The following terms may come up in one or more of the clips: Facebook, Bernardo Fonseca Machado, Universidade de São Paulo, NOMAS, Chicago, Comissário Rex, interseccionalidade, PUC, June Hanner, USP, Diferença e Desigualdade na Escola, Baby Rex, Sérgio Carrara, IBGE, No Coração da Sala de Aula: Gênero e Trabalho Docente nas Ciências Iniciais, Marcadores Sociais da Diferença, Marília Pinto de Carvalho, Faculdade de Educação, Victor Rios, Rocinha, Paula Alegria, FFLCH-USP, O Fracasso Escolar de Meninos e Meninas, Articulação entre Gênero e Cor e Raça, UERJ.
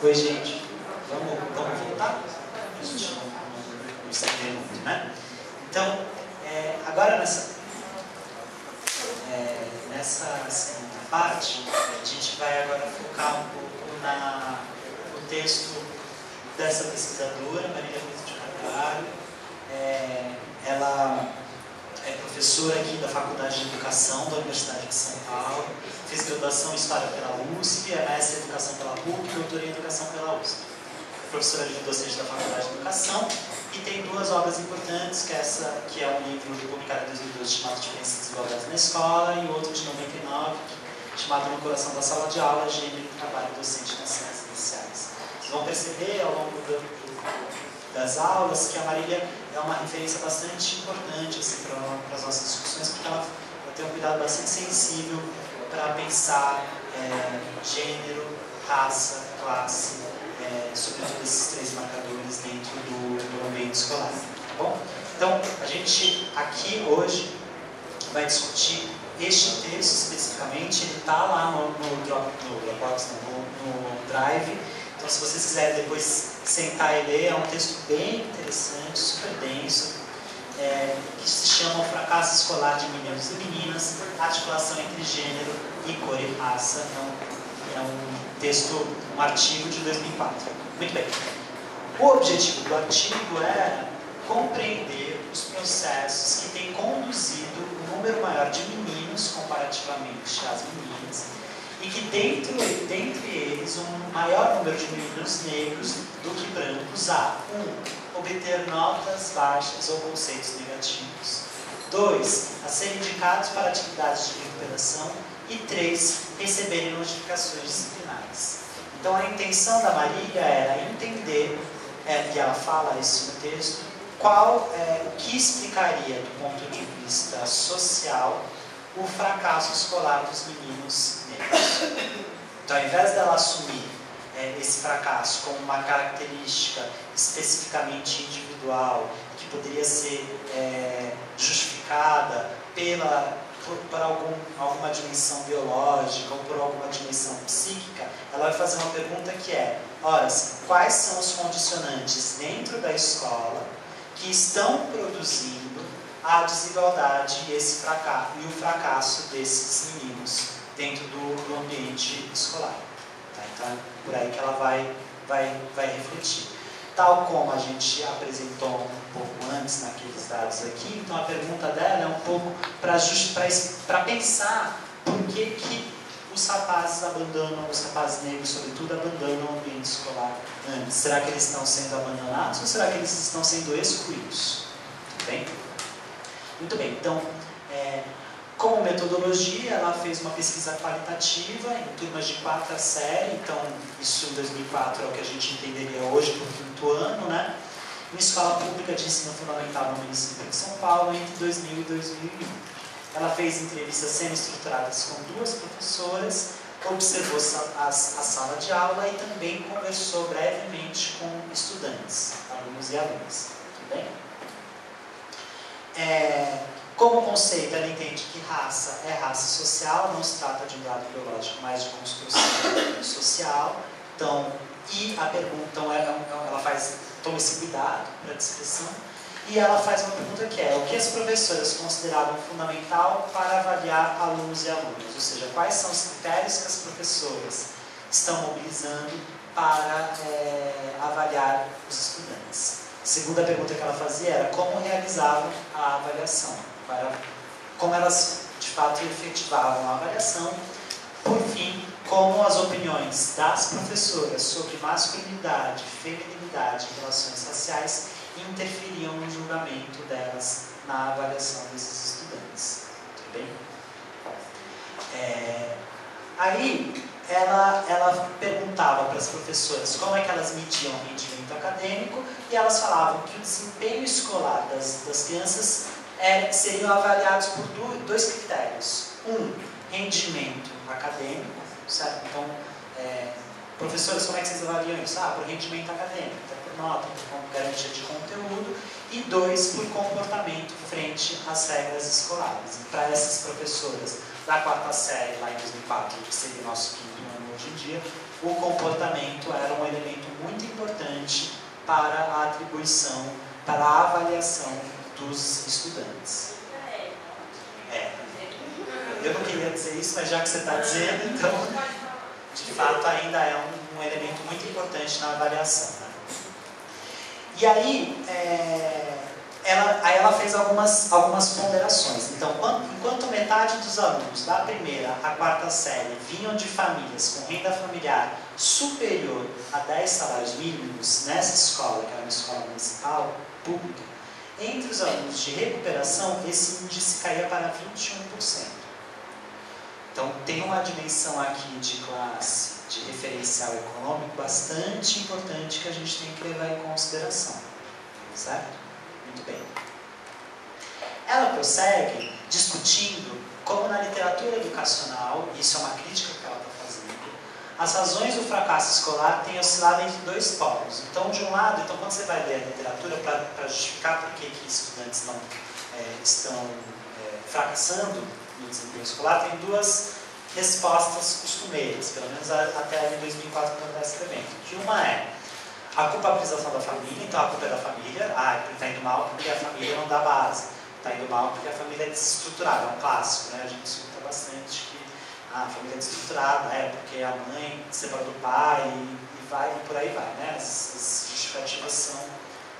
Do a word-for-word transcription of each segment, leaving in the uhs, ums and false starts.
Oi, gente. Vamos, vamos voltar? A gente não, não estender muito, né? Então, é, agora nessa, é, nessa segunda parte, a gente vai agora focar um pouco na, no texto dessa pesquisadora, Marília Pinto de Carvalho. É, ela é professora aqui da Faculdade de Educação da Universidade de São Paulo, fez graduação em História pela U S P, é mestre em Educação pela P U C e doutora em Educação pela U S P. É professora de docente da Faculdade de Educação e tem duas obras importantes, que, essa, que é um livro publicado em dois mil e doze chamado Diferença e Desigualdade na Escola e outro de noventa e nove chamado No Coração da Sala de Aula: Gênero e Trabalho Docente nas Ciências Iniciais. Vocês vão perceber ao longo do das aulas, que a Marília é uma referência bastante importante assim, para as nossas discussões, porque ela, ela tem um cuidado bastante sensível para pensar é, gênero, raça, classe, é, sobretudo esses três marcadores dentro do, do ambiente escolar. Tá bom? Então, a gente aqui hoje vai discutir este texto especificamente, ele está lá no, no Dropbox, no, no, no Drive. Então, se vocês quiserem depois sentar e ler, é um texto bem interessante, super denso, é, que se chama O Fracasso Escolar de Meninos e Meninas, Articulação entre Gênero e Cor e Raça. Então, é um texto, um artigo de dois mil e quatro. Muito bem. O objetivo do artigo era compreender os processos que têm conduzido um número maior de meninos comparativamente às meninas, e que dentro, dentre eles um maior número de meninos negros do que brancos a um, obter notas baixas ou conceitos negativos, dois, a serem indicados para atividades de recuperação e três, receberem notificações disciplinares. Então a intenção da Marília era entender, é, e ela fala isso no texto, qual, é, o que explicaria do ponto de vista social o fracasso escolar dos meninos negros. Então, ao invés dela assumir é, esse fracasso como uma característica especificamente individual, que poderia ser é, justificada pela, por, por algum, alguma dimensão biológica ou por alguma dimensão psíquica, ela vai fazer uma pergunta que é: ora, quais são os condicionantes dentro da escola que estão produzindo a desigualdade e, esse fracasso, e o fracasso desses meninos dentro do, do ambiente escolar. Tá? Então, é por aí que ela vai, vai, vai refletir. Tal como a gente apresentou um pouco antes naqueles dados aqui, então a pergunta dela é um pouco para pensar por que, que os rapazes abandonam, os rapazes negros, sobretudo, abandonam o ambiente escolar antes. Será que eles estão sendo abandonados ou será que eles estão sendo excluídos? Tudo bem? Muito bem, então, é, como metodologia, ela fez uma pesquisa qualitativa em turmas de quarta série, então isso em dois mil e quatro é o que a gente entenderia hoje para o quinto ano, né? Em escola pública de ensino fundamental no município de São Paulo, entre dois mil e dois mil e um. Ela fez entrevistas semi-estruturadas com duas professoras, observou a, a sala de aula e também conversou brevemente com estudantes, alunos e alunas. Tudo bem? É, como conceito, ela entende que raça é raça social, não se trata de um dado biológico, mas de construção social. Então, e a pergunta, então ela, ela faz, toma esse cuidado para a descrição, e ela faz uma pergunta que é: o que as professoras consideravam fundamental para avaliar alunos e alunas? Ou seja, quais são os critérios que as professoras estão mobilizando para é, avaliar os estudantes? A segunda pergunta que ela fazia era como realizavam a avaliação, para, como elas de fato efetivavam a avaliação. Por fim, como as opiniões das professoras sobre masculinidade, feminilidade e relações raciais interferiam no julgamento delas na avaliação desses estudantes. Tudo bem? É, aí, Ela, ela perguntava para as professoras como é que elas mediam o rendimento acadêmico e elas falavam que o desempenho escolar das, das crianças é, seriam avaliados por dois critérios. Um, rendimento acadêmico, certo? Então, é, professoras, como é que vocês avaliam isso? Ah, por rendimento acadêmico, tá, por nota, por garantia de conteúdo. E dois, por comportamento frente às regras escolares. Para essas professoras da quarta série, lá em dois mil e quatro, que seria o nosso quinto ano hoje em dia, o comportamento era um elemento muito importante para a atribuição, para a avaliação dos estudantes. É. Eu não queria dizer isso, mas já que você está dizendo, então, de fato, ainda é um, um elemento muito importante na avaliação. Né? E aí, é, ela, aí ela fez algumas, algumas ponderações. Então, quando, enquanto metade dos alunos da primeira à quarta série vinham de famílias com renda familiar superior a dez salários mínimos nessa escola, que era uma escola municipal, pública, entre os alunos de recuperação, esse índice caía para vinte e um por cento. Então, tem uma dimensão aqui de classe, de referencial econômico, bastante importante que a gente tem que levar em consideração. Certo? Muito bem. Ela prossegue discutindo como na literatura educacional, isso é uma crítica que ela está fazendo, as razões do fracasso escolar têm oscilado entre dois polos. Então, de um lado, então, quando você vai ler a literatura para justificar por que os estudantes não, é, estão é, fracassando no desempenho escolar, tem duas respostas costumeiras, pelo menos até ali em dois mil e quatro, quando eu estava escrevendo. Que uma é a culpabilização da família, então a culpa é da família, ah, está indo mal porque a família não dá base, está indo mal porque a família é desestruturada, é um clássico, né? A gente escuta bastante que a família é desestruturada, é porque a mãe separa do pai e, e vai e por aí vai, né? As, as justificativas são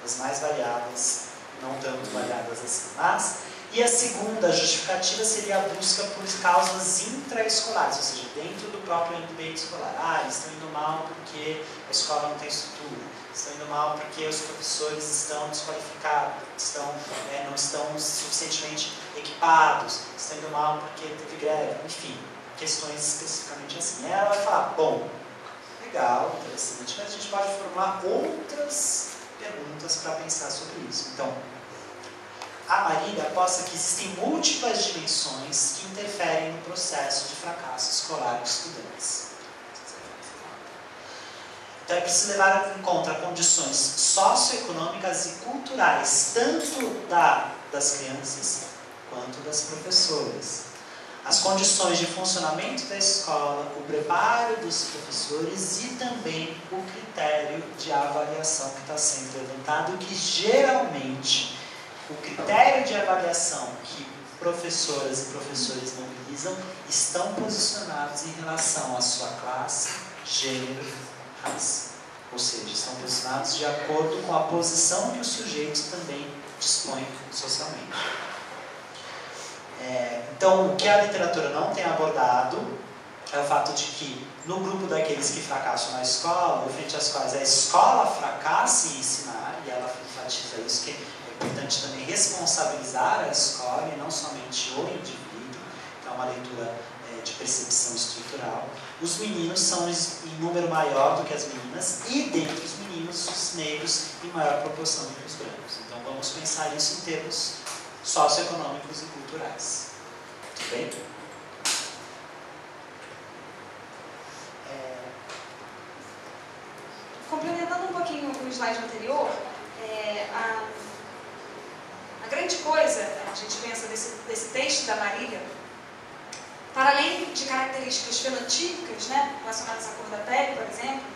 as mais variadas, não tanto variadas assim, mas... E a segunda justificativa seria a busca por causas intraescolares, ou seja, dentro do próprio ambiente escolar. Ah, eles estão indo mal porque a escola não tem estrutura, estão indo mal porque os professores estão desqualificados, estão, né, não estão suficientemente equipados, estão indo mal porque teve greve, enfim, questões especificamente assim. Ela vai falar, bom, legal, interessante, mas a gente pode formular outras perguntas para pensar sobre isso. Então, a Marília aposta que existem múltiplas dimensões que interferem no processo de fracasso escolar de estudantes. Então é preciso levar em conta condições socioeconômicas e culturais, tanto da, das crianças quanto das professoras. As condições de funcionamento da escola, o preparo dos professores e também o critério de avaliação que está sendo levantado, que geralmente... O critério de avaliação que professoras e professores mobilizam estão posicionados em relação à sua classe, gênero e raça. Ou seja, estão posicionados de acordo com a posição que os sujeitos também dispõem socialmente. É, então, o que a literatura não tem abordado é o fato de que, no grupo daqueles que fracassam na escola, ou frente às quais a escola fracassa em ensinar, e ela enfatiza isso, que é importante também responsabilizar a escola e não somente o indivíduo, então é uma leitura é, de percepção estrutural. Os meninos são em número maior do que as meninas e, dentre os meninos, os negros em maior proporção do que os brancos. Então vamos pensar isso em termos socioeconômicos e culturais. Tudo bem? É... Complementando um pouquinho o slide anterior, é, a A grande coisa, a gente pensa desse, desse texto da Marília, para além de características fenotípicas, né, relacionadas à cor da pele, por exemplo,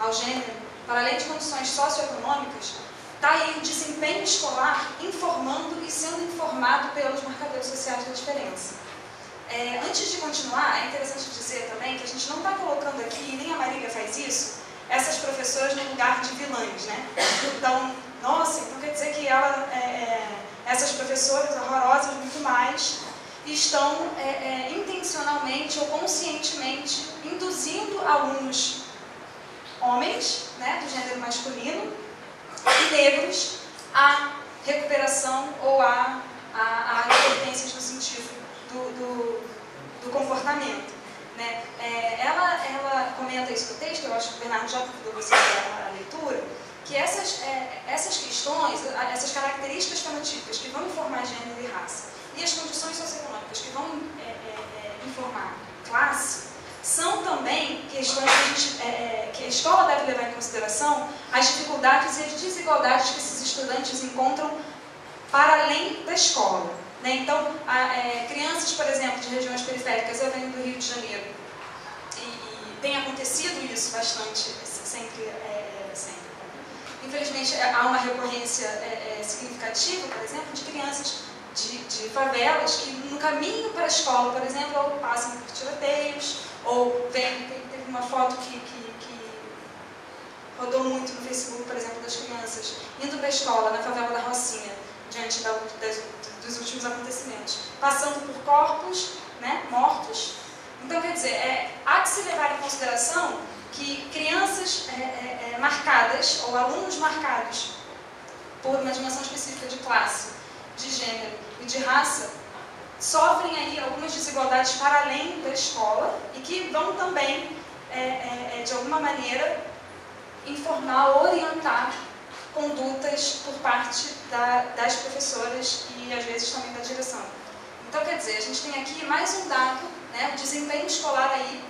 ao gênero, para além de condições socioeconômicas, está aí o desempenho escolar informando e sendo informado pelos marcadores sociais da diferença. É, antes de continuar, é interessante dizer também que a gente não está colocando aqui, e nem a Marília faz isso, essas professoras no lugar de vilãs, né? Então, nossa, então quer dizer que ela... É, é, essas professoras horrorosas, muito mais, estão é, é, intencionalmente ou conscientemente induzindo alunos homens, né, do gênero masculino, e negros, à recuperação ou à, à, à competência no sentido do, do, do comportamento. Né? É, ela, ela comenta isso no texto, eu acho que o Bernardo já convidou vocês para a leitura, que essas, é, essas questões, essas características fenotípicas que vão informar gênero e raça e as condições socioeconômicas que vão é, é, é, informar classe, são também questões que a, gente, é, que a escola deve levar em consideração as dificuldades e as desigualdades que esses estudantes encontram para além da escola. Né? Então, a, é, crianças, por exemplo, de regiões periféricas, eu venho do Rio de Janeiro, e, e tem acontecido isso bastante, sempre, é, sempre. Infelizmente, há uma recorrência é, é, significativa, por exemplo, de crianças de, de favelas que, no caminho para a escola, por exemplo, ou passam por tiroteios, ou vem, teve uma foto que, que, que rodou muito no Facebook, por exemplo, das crianças indo para a escola, na favela da Rocinha, diante da, das, dos últimos acontecimentos, passando por corpos, né, mortos. Então, quer dizer, é, há que se levar em consideração que crianças é, é, marcadas, ou alunos marcados por uma dimensão específica de classe, de gênero e de raça, sofrem aí algumas desigualdades para além da escola e que vão também, é, é, de alguma maneira, informar, orientar condutas por parte da, das professoras e, às vezes, também da direção. Então, quer dizer, a gente tem aqui mais um dado, né, o desempenho escolar aí,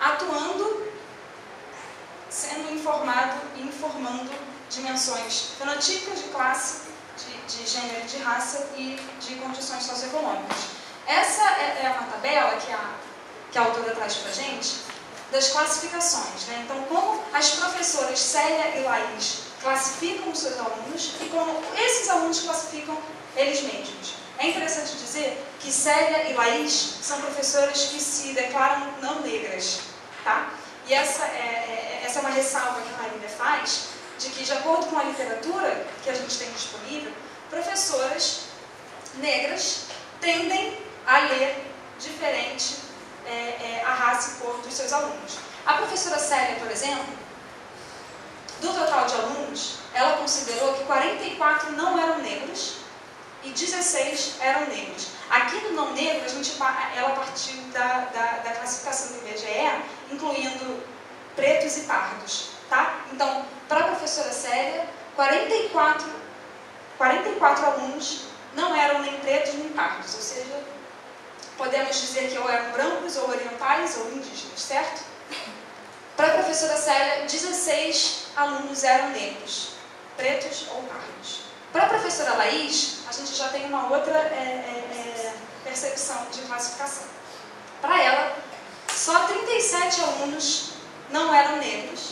atuando, sendo informado e informando dimensões fenotípicas de classe, de, de gênero, de raça e de condições socioeconômicas. Essa é, é uma tabela que a, que a autora traz para a gente, das classificações, né? Então, como as professoras Célia e Laís classificam os seus alunos e como esses alunos classificam eles mesmos. É interessante dizer que Célia e Laís são professoras que se declaram não negras, tá? E essa é, essa é uma ressalva que a Marília faz, de que, de acordo com a literatura que a gente tem disponível, professoras negras tendem a ler diferente é, é, a raça e cor dos seus alunos. A professora Célia, por exemplo, do total de alunos, ela considerou que quarenta e quatro não eram negros, e dezesseis eram negros. Aqui no não negro, a gente, ela partiu da, da, da classificação do I B G E, incluindo pretos e pardos, tá? Então, para a professora Célia, quarenta e quatro alunos não eram nem pretos nem pardos, ou seja, podemos dizer que ou eram brancos, ou orientais, ou indígenas, certo? Para a professora Célia, dezesseis alunos eram negros, pretos ou pardos. Para a professora Laís, a gente já tem uma outra é, é, percepção de classificação. Para ela, só trinta e sete alunos não eram negros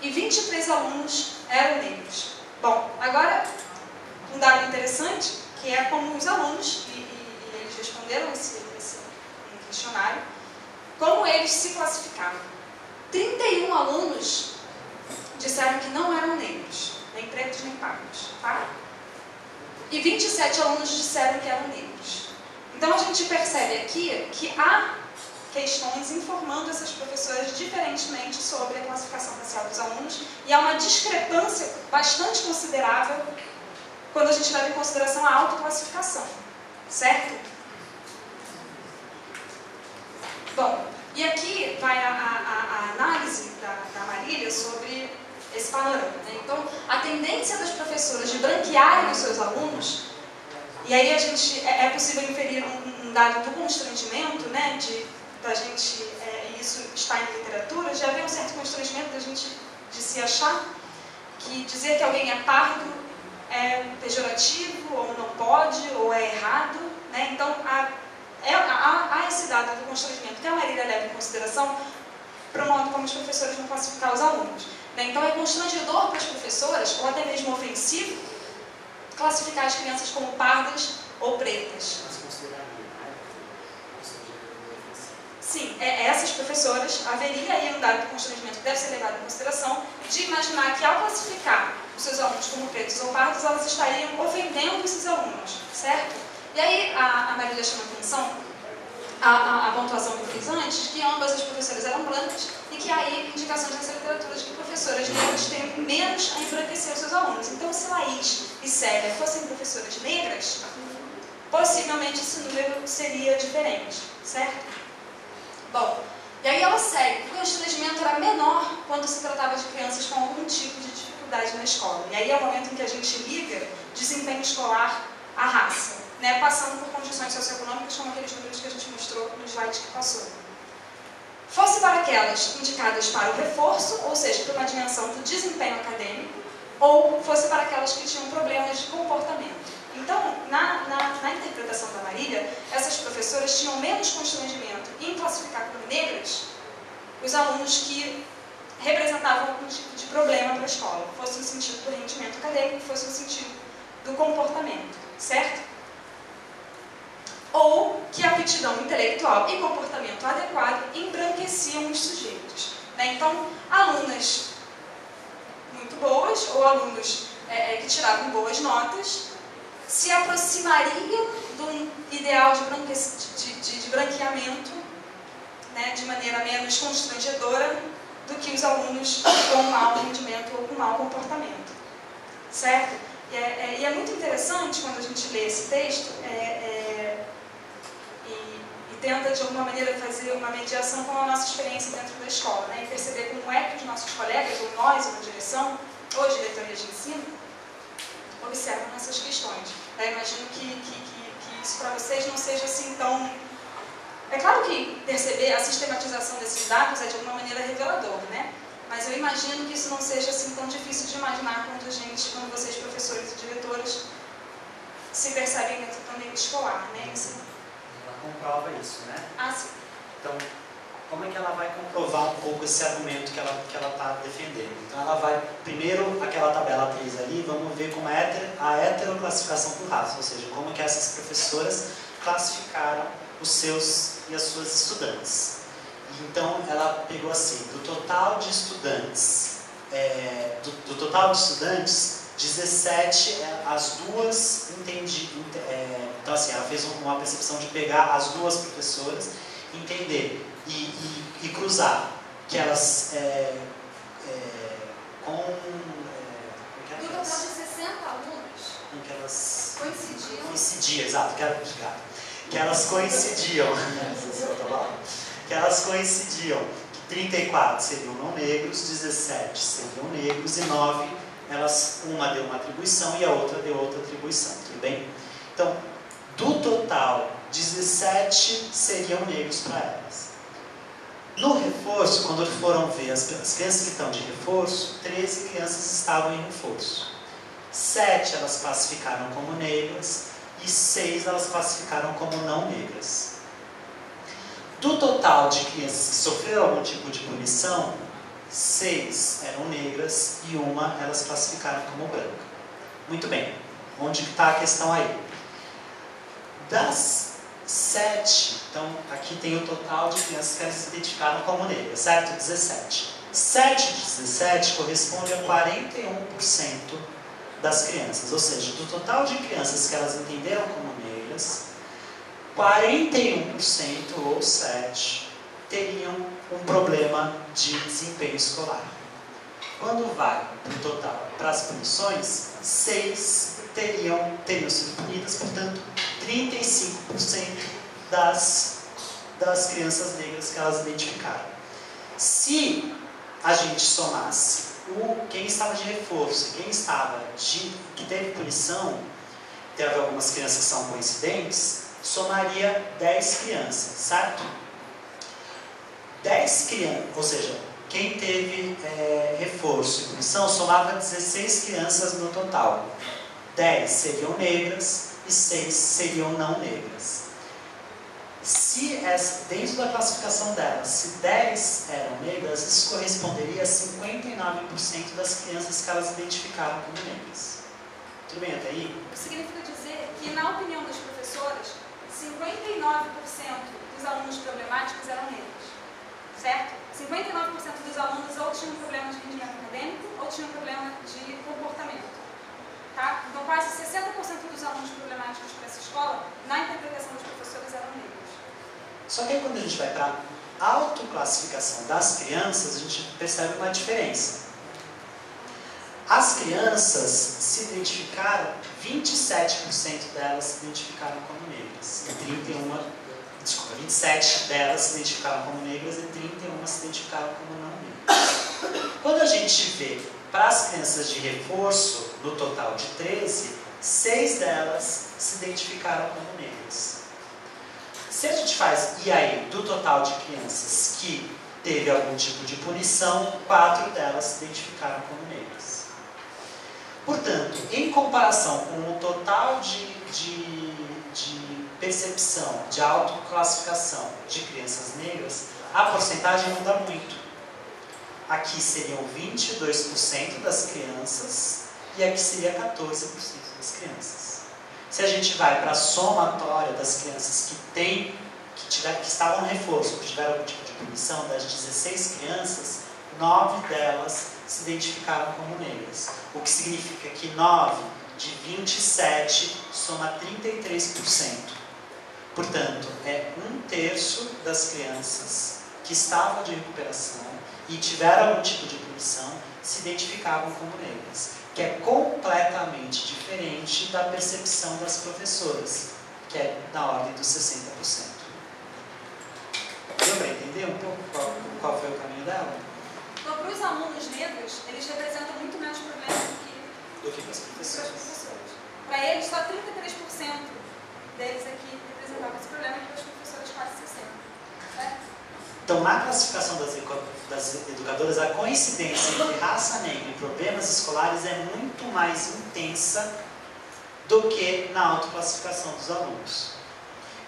e vinte e três alunos eram negros. Bom, agora, um dado interessante, que é como os alunos, e, e, e eles responderam esse, esse um questionário, como eles se classificavam. trinta e um alunos disseram que não eram negros, nem pretos nem pardos, tá? E vinte e sete alunos disseram que eram negros. Então, a gente percebe aqui que há questões informando essas professoras diferentemente sobre a classificação racial dos alunos, e há uma discrepância bastante considerável quando a gente leva em consideração a autoclassificação, certo? Bom, e aqui vai a, a, a análise da, da Marília sobre esse panorama, né? Então, a tendência das professoras de branquearem os seus alunos, e aí a gente, é, é possível inferir um, um dado do constrangimento, né, de, da gente, é, isso está em literatura, já havia um certo constrangimento da gente de se achar, que dizer que alguém é pardo é pejorativo, ou não pode, ou é errado, né? Então, há, é, há, há esse dado do constrangimento que a Marília leva em consideração para o modo como os professores vão classificar os alunos. Então, é constrangedor para as professoras, ou até mesmo ofensivo, classificar as crianças como pardas ou pretas. Sim, é, essas professoras, haveria aí um dado de constrangimento que deve ser levado em consideração, de imaginar que, ao classificar os seus alunos como pretos ou pardos, elas estariam ofendendo esses alunos, certo? E aí, a, a Marília chama atenção a pontuação que eu fiz antes, que ambas as professoras eram brancas e que aí indicações dessa literatura de que professoras negras têm menos a embranquecer os seus alunos. Então, se Laís e Célia fossem professoras negras, possivelmente esse número seria diferente, certo? Bom, e aí ela segue. O constrangimento era menor quando se tratava de crianças com algum tipo de dificuldade na escola. E aí é o momento em que a gente liga desempenho escolar à raça, né, passando por condições socioeconômicas, como aqueles números que a gente mostrou no slide que passou. Fosse para aquelas indicadas para o reforço, ou seja, para uma dimensão do desempenho acadêmico, ou fosse para aquelas que tinham problemas de comportamento. Então, na, na, na interpretação da Marília, essas professoras tinham menos constrangimento em classificar como negras os alunos que representavam algum tipo de problema para a escola, fosse no sentido do rendimento acadêmico, fosse no sentido do comportamento, certo? Ou que a aptidão intelectual e comportamento adequado embranqueciam os sujeitos, né? Então, alunas muito boas, ou alunos é, que tiravam boas notas, se aproximariam de um ideal de, branque... de, de, de branqueamento, né, de maneira menos constrangedora do que os alunos com mau rendimento ou com mau comportamento, certo? E é, é, e é muito interessante quando a gente lê esse texto é, é, e, e tenta de alguma maneira fazer uma mediação com a nossa experiência dentro da escola, né, e perceber como é que os nossos colegas, ou nós, ou a direção, ou as diretorias de ensino, observam essas questões. Eu imagino que, que, que, que isso para vocês não seja assim tão... É claro que perceber a sistematização desses dados é de alguma maneira revelador, né? Mas eu imagino que isso não seja assim tão difícil de imaginar quando a gente, quando vocês, professores e diretores, se percebem dentro do ambiente escolar, né? Isso... Ela comprova isso, né? Ah, sim. Então, como é que ela vai comprovar um pouco esse argumento que ela está que ela tá defendendo? Então, ela vai, primeiro, aquela tabela três ali, vamos ver como é a heteroclassificação por raça, ou seja, como que essas professoras classificaram os seus e as suas estudantes. Então, ela pegou assim, do total de estudantes, é, do, do total de estudantes, dezessete, é, as duas, entendi, é, então assim, ela fez uma percepção de pegar as duas professoras, entender e, e, e cruzar que elas é, é, com... É, que elas, no total de sessenta alunos, em que elas coincidiam, coincidiam exato, que, era, que elas coincidiam, que elas coincidiam, que trinta e quatro seriam não negros, dezessete seriam negros e nove, elas, uma deu uma atribuição e a outra deu outra atribuição, tudo bem? Então, do total, dezessete seriam negros para elas. No reforço, quando foram ver as, as crianças que estão de reforço, treze crianças estavam em reforço. sete elas classificaram como negras e seis elas classificaram como não negras. Do total de crianças que sofreram algum tipo de punição, seis eram negras e uma elas classificaram como branca. Muito bem, onde está a questão aí? Das sete, então aqui tem o total de crianças que elas se identificaram como negras, certo? dezessete. sete de dezessete corresponde a quarenta e um por cento das crianças, ou seja, do total de crianças que elas entenderam como negras, quarenta e um por cento ou sete teriam um problema de desempenho escolar. Quando vai o total para as punições, seis teriam, teriam sido punidas, portanto, trinta e cinco por cento das, das crianças negras que elas identificaram. Se a gente somasse o, quem estava de reforço e quem estava de, que teve punição, teve algumas crianças que são coincidentes, somaria dez crianças, certo? dez crianças, ou seja, quem teve é, reforço e punição somava dezesseis crianças no total. dez seriam negras e seis seriam não negras. Se essa, dentro da classificação delas, se dez eram negras, isso corresponderia a cinquenta e nove por cento das crianças que elas identificaram como negras. Tudo bem até aí? Isso significa dizer que, na opinião das professoras, cinquenta e nove por cento dos alunos problemáticos eram negros, certo? cinquenta e nove por cento dos alunos ou tinham problema de rendimento acadêmico ou tinham problema de comportamento, tá? Então quase sessenta por cento dos alunos problemáticos para essa escola, na interpretação dos professores, eram negros. Só que aí, quando a gente vai para a autoclassificação das crianças, a gente percebe uma diferença. As crianças se identificaram, vinte e sete por cento delas se identificaram como negras, e trinta e um, desculpa, vinte e sete delas se identificaram como negras e trinta e uma se identificaram como não negras. Quando a gente vê para as crianças de reforço, no total de treze, seis delas se identificaram como negras. Se a gente faz, e aí, do total de crianças que teve algum tipo de punição, quatro delas se identificaram como negras. Portanto, em comparação com o total de, de, de percepção, de autoclassificação de crianças negras, a porcentagem muda muito. Aqui seriam vinte e dois por cento das crianças e aqui seria quatorze por cento das crianças. Se a gente vai para a somatória das crianças que têm, que, tiver, que estavam no reforço, que tiveram algum tipo de punição, das dezesseis crianças, nove delas se identificaram como negras. O que significa que nove de vinte e sete soma trinta e três por cento. Portanto, é um terço das crianças que estavam de recuperação e tiveram algum tipo de punição se identificavam como negras, que é completamente diferente da percepção das professoras, que é na ordem dos sessenta por cento. Deu para entender um pouco qual, qual foi o caminho dela? Então, para os alunos negros, eles representam muito menos problemas do que, do que para as professoras. Para eles, só trinta e três por cento deles aqui representavam esse problema, e para as professoras quase sessenta por cento. Certo? Então, na classificação das, das educadoras, a coincidência entre raça negra e problemas escolares é muito mais intensa do que na autoclassificação dos alunos.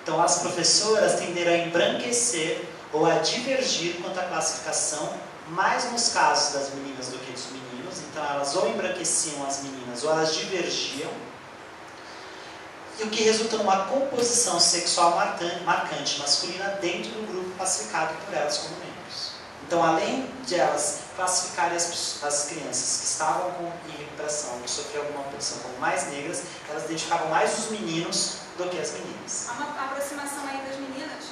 Então, as professoras tenderão a embranquecer ou a divergir quanto à classificação, mais nos casos das meninas do que dos meninos. Então, elas ou embranqueciam as meninas ou elas divergiam, e o que resulta numa composição sexual marcante masculina dentro do grupo classificado por elas como negros. Então, além de elas classificarem as, as crianças que estavam com, em recuperação, que sofriam alguma punição como mais negras, elas identificavam mais os meninos do que as meninas. Há uma aproximação aí das meninas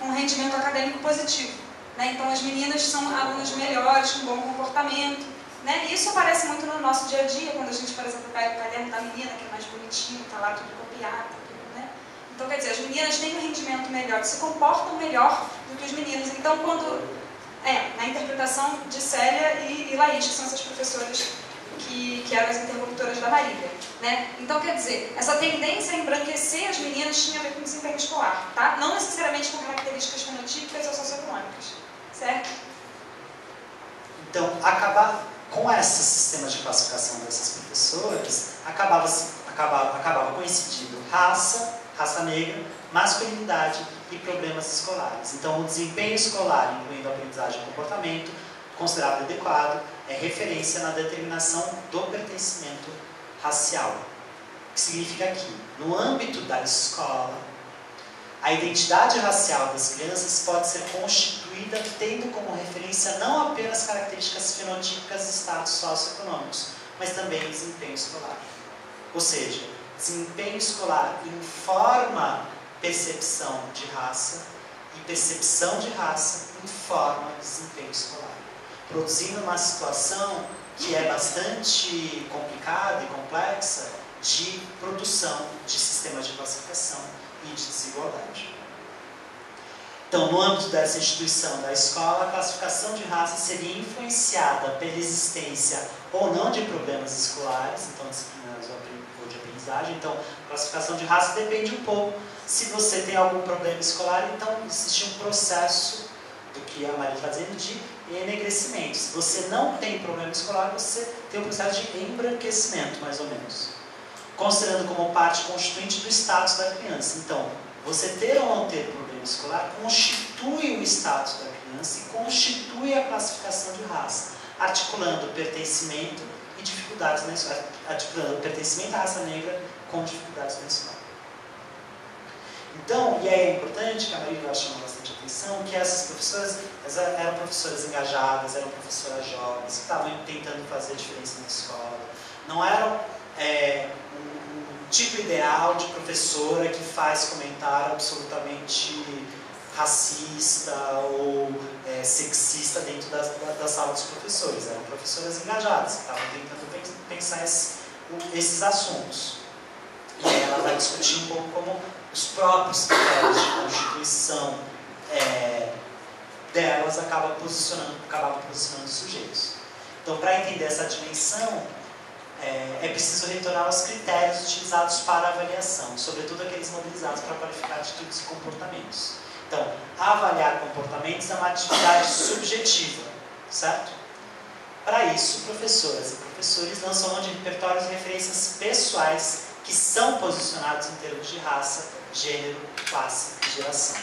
com um rendimento acadêmico positivo, né? Então, as meninas são alunas melhores, com bom comportamento, né? Isso aparece muito no nosso dia a dia, quando a gente, por exemplo, pega o caderno da menina, que é mais bonitinho, está lá tudo copiado, tudo, né? Então, quer dizer, as meninas têm um rendimento melhor, se comportam melhor do que os meninos. Então, quando... É, na interpretação de Célia e, e Laís, que são essas professoras que, que eram as interlocutoras da Marília, né? Então, quer dizer, essa tendência a embranquecer as meninas tinha a ver com o desempenho escolar, tá? Não necessariamente com características fenotípicas ou socioeconômicas, certo? Então, acabar... Com esses sistemas de classificação dessas professoras, acabava, acabava, acabava coincidindo raça, raça negra, masculinidade e problemas escolares. Então, o desempenho escolar, incluindo a aprendizagem e comportamento, considerado adequado, é referência na determinação do pertencimento racial. O que significa que, no âmbito da escola, a identidade racial das crianças pode ser constituída tendo como referência não apenas características fenotípicas e status socioeconômicos, mas também desempenho escolar. Ou seja, desempenho escolar informa percepção de raça e percepção de raça informa desempenho escolar, produzindo uma situação que é bastante complicada e complexa de produção de sistemas de classificação e de desigualdade. Então, no âmbito dessa instituição da escola, a classificação de raça seria influenciada pela existência ou não de problemas escolares, então disciplinares ou de aprendizagem. Então, a classificação de raça depende um pouco. Se você tem algum problema escolar, então existe um processo, do que a Maria está dizendo, de enegrecimento. Se você não tem problema escolar, você tem um processo de embranquecimento, mais ou menos, considerando como parte constituinte do status da criança. Então, você ter ou não ter problema escolar constitui o status da criança e constitui a classificação de raça, articulando pertencimento e dificuldades na escola, articulando pertencimento à raça negra com dificuldades na escola. Então, e aí é importante, que a Marília chamou bastante atenção, que essas professoras eram professoras engajadas, eram professoras jovens, que estavam tentando fazer a diferença na escola, não eram é, um tipo ideal de professora que faz comentário absolutamente racista ou é, sexista dentro da, da, da sala dos professores. Eram professoras engajadas, que estavam tentando pensar esse, esses assuntos. E aí ela vai discutir um pouco como os próprios critérios de constituição é, delas acabavam posicionando, acabava posicionando os sujeitos. Então, para entender essa dimensão, É, é preciso retornar aos critérios utilizados para a avaliação, sobretudo aqueles mobilizados para qualificar atitudes e comportamentos. Então, avaliar comportamentos é uma atividade subjetiva, certo? Para isso, professoras e professores lançam de repertórios de referências pessoais que são posicionados em termos de raça, gênero, classe e geração.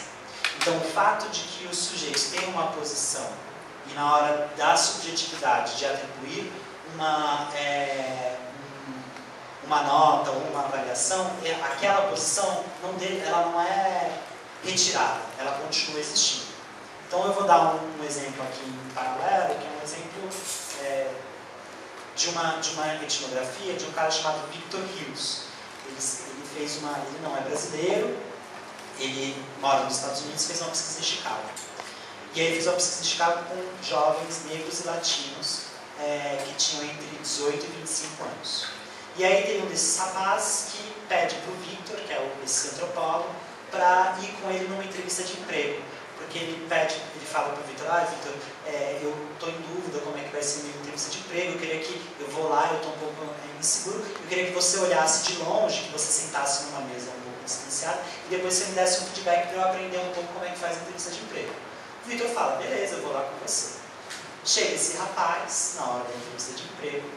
Então, o fato de que os sujeitos têm uma posição e, na hora da subjetividade, de atribuir uma, é, uma nota ou uma avaliação, aquela posição não dele, ela não é retirada, ela continua existindo. Então, eu vou dar um, um exemplo aqui em paralelo, que é um exemplo é, de, uma, de uma etnografia de um cara chamado Victor Rios. Ele, ele fez uma... ele não é brasileiro, ele mora nos Estados Unidos, fez uma pesquisa em Chicago. E aí ele fez uma pesquisa em Chicago com jovens negros e latinos é, que tinham entre dezoito e vinte e cinco anos. E aí tem um desses rapazes que pede para o Victor, que é esse antropólogo, para ir com ele numa entrevista de emprego. Porque ele pede, ele fala para o Victor: ah, Victor, é, eu estou em dúvida como é que vai ser minha entrevista de emprego, eu queria que, eu vou lá, eu estou um pouco inseguro, eu queria que você olhasse de longe, que você sentasse numa mesa e depois você me desse um feedback para eu aprender um pouco como é que faz a entrevista de emprego. O Victor fala: beleza, eu vou lá com você. Chega esse rapaz na hora da entrevista de emprego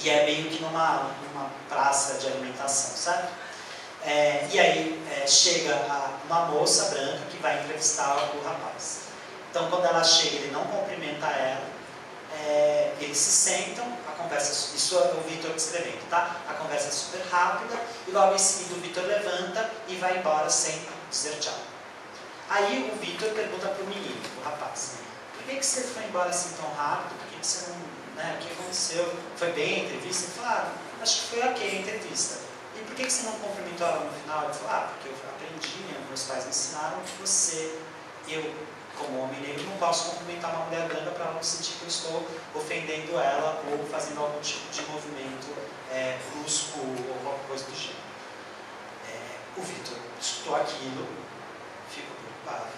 e é meio que numa, numa praça de alimentação, sabe? É, e aí é, chega a, uma moça branca que vai entrevistar o rapaz. Então, quando ela chega, ele não cumprimenta ela, é, eles se sentam, a conversa, isso é o Victor escrevendo, tá? A conversa é super rápida e logo em seguida o Victor levanta e vai embora sem dizer tchau. Aí o Victor pergunta para o menino, o rapaz: por que, que você foi embora assim tão rápido? Por que, que você não, né? O que aconteceu? Foi bem a entrevista? Ele falou: ah, acho que foi ok a entrevista. E por que, que você não cumprimentou ela no final? Ele falou: ah, porque eu aprendi, meus pais me ensinaram que você, eu... como homem negro, não posso cumprimentar uma mulher branca para ela não sentir que eu estou ofendendo ela ou fazendo algum tipo de movimento é, brusco ou qualquer coisa do gênero. É, o Victor escutou aquilo, ficou preocupado.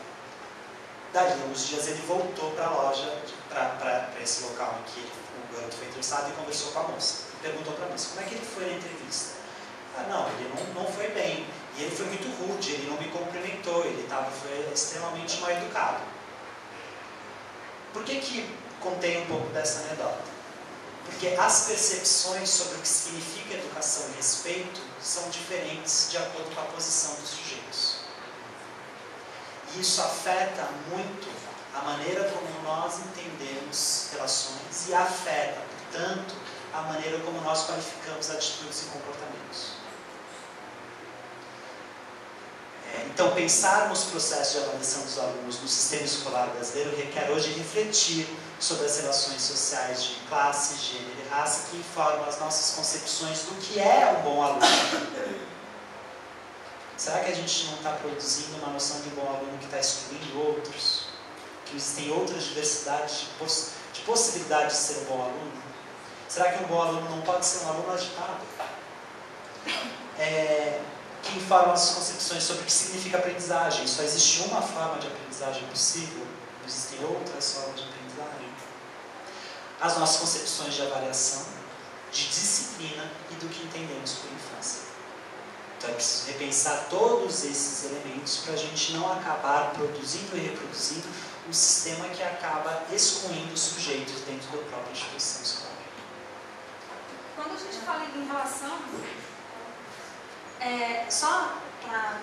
Daí, uns dias, ele voltou para a loja, para esse local em que o garoto foi entrevistado, e conversou com a moça. Perguntou para a moça: como é que ele foi na entrevista? Ah, não, ele não, não foi bem. E ele foi muito rude, ele não me cumprimentou, ele tava, foi extremamente mal educado. Por que que contei um pouco dessa anedota? Porque as percepções sobre o que significa educação e respeito são diferentes de acordo com a posição dos sujeitos. E isso afeta muito a maneira como nós entendemos relações e afeta, portanto, a maneira como nós qualificamos atitudes e comportamentos. Então, pensar nos processos de avaliação dos alunos no sistema escolar brasileiro requer hoje refletir sobre as relações sociais de classe, gênero e raça que informam as nossas concepções do que é um bom aluno. Será que a gente não está produzindo uma noção de bom aluno que está excluindo outros? Que existem outras diversidades de, poss de possibilidade de ser um bom aluno? Será que um bom aluno não pode ser um aluno agitado? É... que informam as concepções sobre o que significa aprendizagem. Só existe uma forma de aprendizagem possível, não existem outras formas de aprendizagem. As nossas concepções de avaliação, de disciplina e do que entendemos por infância. Então é preciso repensar todos esses elementos para a gente não acabar produzindo e reproduzindo um sistema que acaba excluindo os sujeitos dentro da própria instituição escolar. Quando a gente fala em relação... É, só para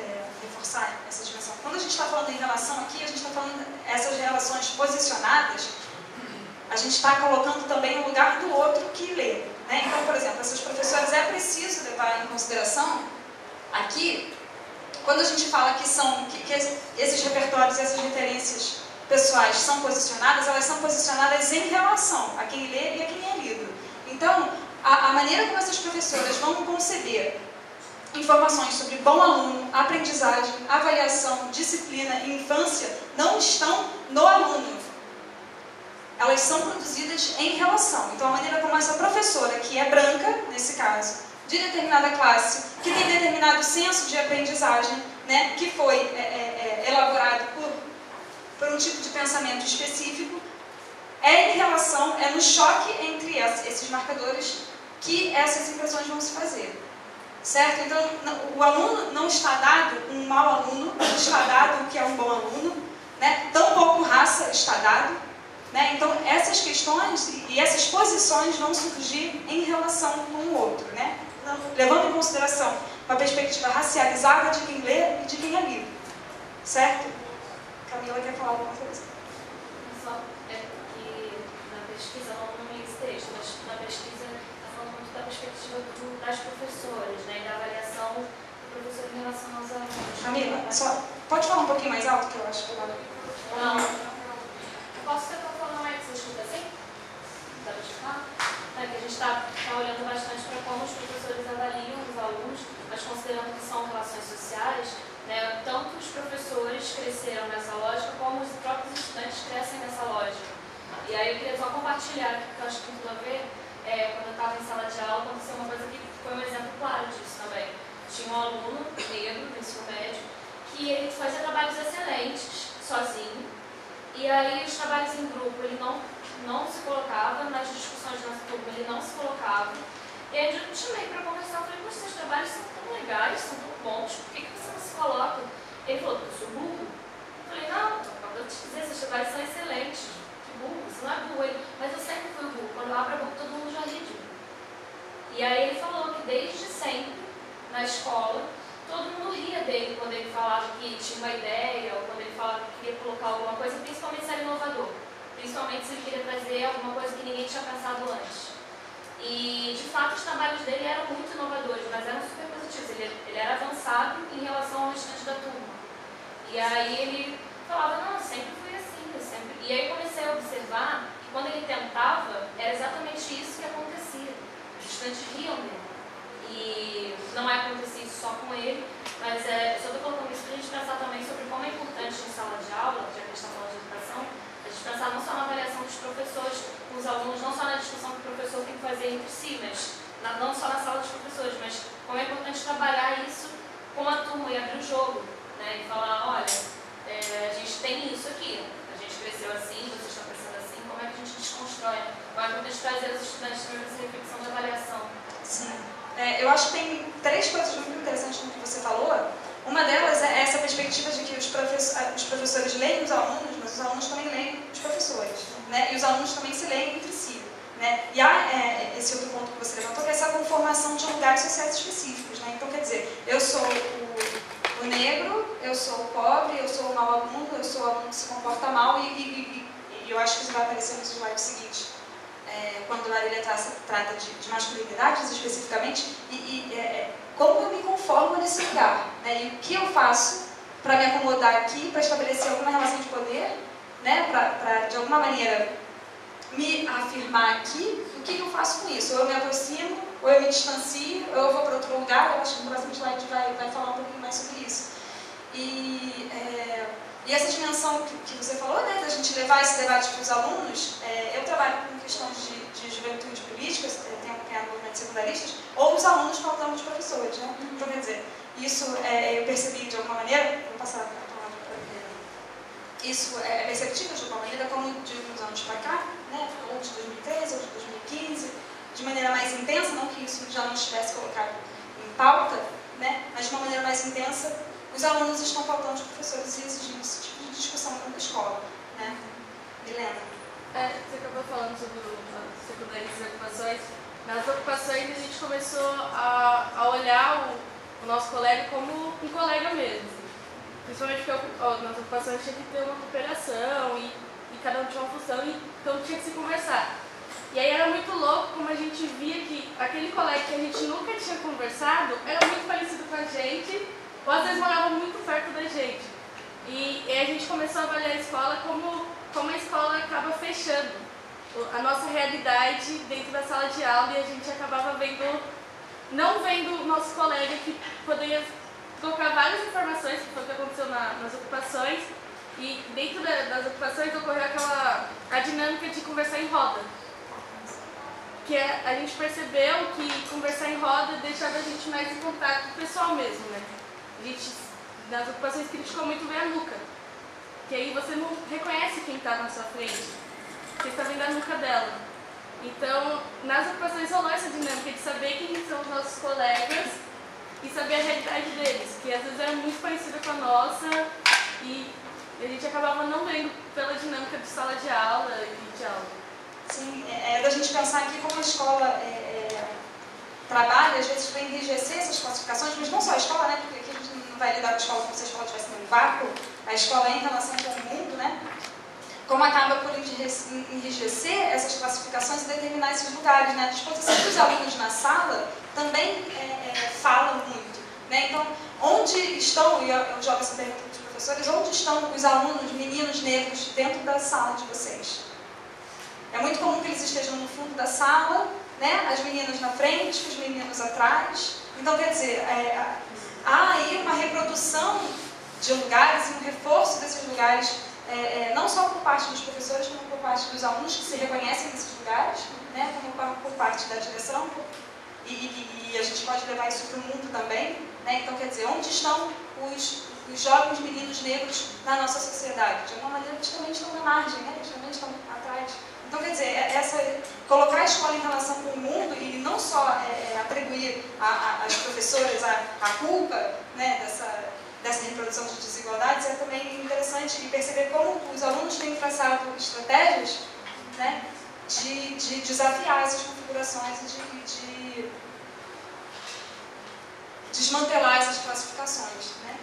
é, reforçar essa dimensão, quando a gente está falando em relação aqui, a gente está falando essas relações posicionadas, a gente está colocando também o lugar do outro que lê, né? Então, por exemplo, essas professoras é preciso levar em consideração aqui, quando a gente fala que, são, que, que esses repertórios, essas referências pessoais são posicionadas, elas são posicionadas em relação a quem lê e a quem é lido. Então, A, a maneira como essas professoras vão conceber informações sobre bom aluno, aprendizagem, avaliação, disciplina e infância não estão no aluno. Elas são produzidas em relação. Então, a maneira como essa professora, que é branca, nesse caso, de determinada classe, que tem determinado senso de aprendizagem, né, que foi é, é, elaborado por, por um tipo de pensamento específico, é em relação, é no choque entre esses marcadores que essas impressões vão se fazer, certo? Então, o aluno não está dado um mau aluno, não está dado o que é um bom aluno, né? Tão pouco raça está dado, né? Então, essas questões e essas posições vão surgir em relação com o outro, né? Levando em consideração uma perspectiva racializada de quem lê e de quem é lido. Certo? Camila quer falar alguma coisa? Só é porque na pesquisa, não no esse texto, mas na pesquisa está falando muito da perspectiva do, das professoras, né, e da avaliação do professor em relação aos alunos. Camila, só, pode falar um pouquinho mais alto, que eu acho que eu não. não. Posso tentar falar mais, você escuta assim? Dá para escutar? É que a gente está tá olhando bastante para como os professores avaliam os alunos, mas considerando que são relações sociais, né, tanto os professores cresceram nessa lógica, como os próprios estudantes crescem nessa lógica. E aí eu queria só compartilhar aqui, porque eu acho que tudo a ver, é, quando eu estava em sala de aula, aconteceu uma coisa que foi um exemplo claro disso também. Tinha um aluno negro, do ensino médio, que ele fazia trabalhos excelentes, sozinho, e aí os trabalhos em grupo, ele não, não se colocava, nas discussões de nosso grupo ele não se colocava. E aí eu chamei para conversar, falei, poxa, seus trabalhos são tão legais, são tão bons, por que, que você não se coloca? Ele falou, eu sou burro. Eu falei, não, acabou de te dizer, seus trabalhos são excelentes. Que burro, você não é burro. Ele, mas eu sempre fui burro, quando eu abro a boca todo mundo já ri de mim. E aí ele falou que desde sempre, na escola, todo mundo ria dele quando ele falava que tinha uma ideia, ou quando ele falava que queria colocar alguma coisa, principalmente se era inovador. Principalmente se ele queria trazer alguma coisa que ninguém tinha pensado antes. E, de fato, os trabalhos dele eram muito inovadores, mas eram super positivos. Ele, ele era avançado em relação ao restante da turma. E aí ele falava, não, sempre fui assim, eu sempre... E aí comecei a observar que quando ele tentava, era exatamente isso que acontecia. Os estudantes riam dele. E não é acontecido só com ele, mas é, só estou colocando isso para a gente pensar também sobre como é importante em sala de aula, já que a gente está falando de educação, a gente pensar não só na avaliação dos professores com os alunos, não só na discussão que o professor tem que fazer entre si, mas na, não só na sala dos professores, mas como é importante trabalhar isso com a turma e abrir o jogo, né, e falar, olha, é, a gente tem isso aqui, a gente cresceu assim, vocês estão crescendo assim, como é que a gente desconstrói? Como é importante trazer os estudantes para essa reflexão de avaliação. Sim. É, eu acho que tem três coisas muito interessantes no que você falou. Uma delas é essa perspectiva de que os, profess... os professores leem os alunos, mas os alunos também leem os professores, né? E os alunos também se leem entre si, né? E há é, esse outro ponto que você levantou, que é essa conformação de lugares sociais específicos, né? Então, quer dizer, eu sou o, o negro, eu sou o pobre, eu sou o mau aluno, eu sou o aluno que se comporta mal, e, e, e, e eu acho que isso vai aparecer nos slides seguintes. É, quando a Marília trata de, de masculinidades especificamente, e, e é, como eu me conformo nesse lugar, né? E o que eu faço para me acomodar aqui, para estabelecer alguma relação de poder, né? Para, de alguma maneira, me afirmar aqui, o que, que eu faço com isso? Ou eu me aproximo, ou eu me distancio, ou eu vou para outro lugar. Eu acho que no próximo slide vai, vai falar um pouquinho mais sobre isso. E... É... E essa dimensão que você falou, né, da gente levar esse debate para os alunos, é, eu trabalho com questões de, de juventude política, tenho acompanhado movimentos secundaristas, ou os alunos faltando de professores, né? Então, quer dizer, isso é, eu percebi de alguma maneira, vou passar a palavra para ele. Isso é perceptível de alguma maneira, como de uns anos para cá, né, ou de dois mil e treze, ou de dois mil e quinze, de maneira mais intensa, não que isso já não estivesse colocado em pauta, né, mas de uma maneira mais intensa. Os alunos estão faltando os professores e exigindo esse tipo de discussão dentro da escola, né? Milena? É, você acabou falando sobre as secundárias e as ocupações. Nas ocupações a gente começou a, a olhar o, o nosso colega como um colega mesmo. Principalmente porque ó, nas ocupações tinha que ter uma cooperação e, e cada um tinha uma função, e, então tinha que se conversar. E aí era muito louco como a gente via que aquele colega que a gente nunca tinha conversado era muito parecido com a gente, ou às vezes moravam muito perto da gente. E, e a gente começou a avaliar a escola como, como a escola acaba fechando a nossa realidade dentro da sala de aula, e a gente acabava vendo, não vendo nossos colegas que poderiam trocar várias informações, que foi o que aconteceu na, nas ocupações. E dentro da, das ocupações ocorreu aquela a dinâmica de conversar em roda. Que é, a gente percebeu que conversar em roda deixava a gente mais em contato pessoal mesmo, né? A gente, nas ocupações, criticou muito ver a nuca, que aí você não reconhece quem está na sua frente, você está vendo a nuca dela. Então, nas ocupações rolou essa dinâmica de saber quem são os nossos colegas e saber a realidade deles, que às vezes era muito parecida com a nossa, e a gente acabava não vendo pela dinâmica de sala de aula e de aula. Sim, é da gente pensar aqui como a escola é, é, trabalho, às vezes, para enrijecer essas classificações, mas não só a escola, né? Porque aqui a gente não vai lidar com a escola como se a escola estivesse num vácuo, a escola é em relação com o mundo, né? Como acaba por enrijecer essas classificações e determinar esses lugares, né? A disposição dos alunos na sala também é, é, fala muito, né? Então, onde estão, e eu jogo essa pergunta para os professores, onde estão os alunos, meninos negros, dentro da sala de vocês? É muito comum que eles estejam no fundo da sala, né? As meninas na frente, os meninos atrás. Então, quer dizer, é, há aí uma reprodução de lugares, um reforço desses lugares, É, é, não só por parte dos professores, como por parte dos alunos que se reconhecem nesses lugares, né, como por parte da direção, e, e, e a gente pode levar isso para o mundo também, né? Então, quer dizer, onde estão os, os jovens meninos negros na nossa sociedade? De alguma maneira, eles também estão na margem, né? Eles também estão atrás. Então, quer dizer, essa, colocar a escola em relação com o mundo e não só é, atribuir às professoras a, a culpa, né, dessa... dessa reprodução de desigualdades, é também interessante perceber como os alunos têm traçado estratégias, né, de, de desafiar essas configurações e de, de desmantelar essas classificações, né?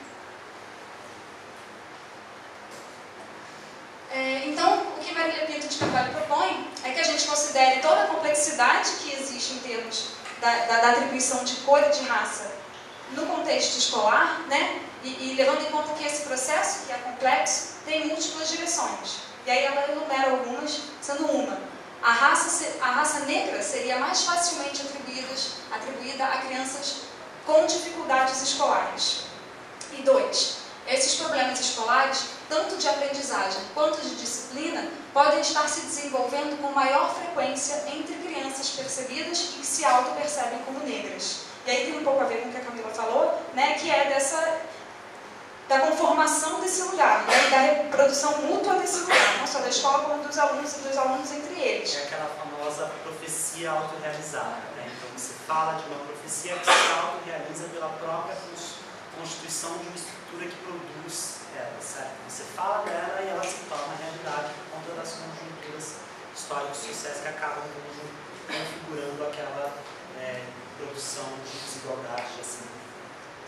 É, então, o que Marília Pinto de Carvalho propõe é que a gente considere toda a complexidade que existe em termos da, da, da atribuição de cor e de raça no contexto escolar, né? E, e levando em conta que esse processo, que é complexo, tem múltiplas direções. E aí ela enumera algumas, sendo uma. A raça, a raça negra seria mais facilmente atribuída a crianças com dificuldades escolares. E dois, esses problemas escolares, tanto de aprendizagem quanto de disciplina, podem estar se desenvolvendo com maior frequência entre crianças percebidas e que se auto-percebem como negras. E aí tem um pouco a ver com o que a Camila falou, né, que é dessa... da conformação desse lugar, né? Da reprodução mútua desse lugar, não só da escola, como dos alunos e dos alunos entre eles. É aquela famosa profecia autorrealizada, né? Então, você fala de uma profecia que se autorrealiza pela própria constituição de uma estrutura que produz ela, certo? Você fala dela e ela se torna realidade por conta das conjunturas históricas e sociais que acabam configurando aquela né, produção de desigualdade, assim.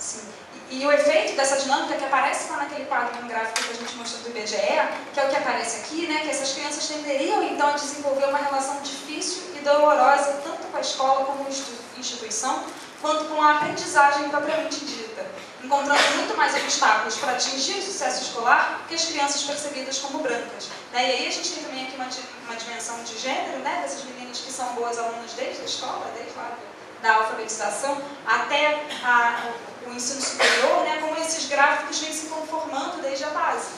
Sim. E, e o efeito dessa dinâmica que aparece lá naquele quadro no gráfico que a gente mostrou do I B G E, que é o que aparece aqui, né, que essas crianças tenderiam então a desenvolver uma relação difícil e dolorosa tanto com a escola como com a instituição, quanto com a aprendizagem propriamente dita, encontrando muito mais obstáculos para atingir o sucesso escolar que as crianças percebidas como brancas. E aí a gente tem também aqui uma, uma dimensão de gênero, né, dessas meninas que são boas alunas desde a escola, desde lá da alfabetização até a... o ensino superior, né, como esses gráficos vêm se conformando desde a base,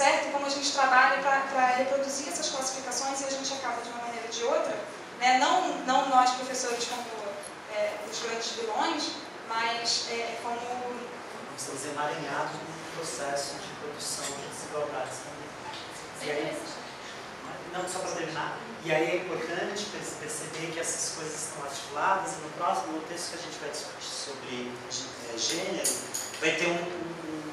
certo? Como a gente trabalha para reproduzir essas classificações e a gente acaba de uma maneira ou de outra, né, não, não nós professores como é, os grandes vilões, mas é, como... Estamos emaranhados no processo de produção de desigualdades. E aí, não, só para terminar, e aí é importante perceber que essas coisas estão articuladas e no próximo texto que a gente vai discutir sobre é, gênero, vai ter um, um,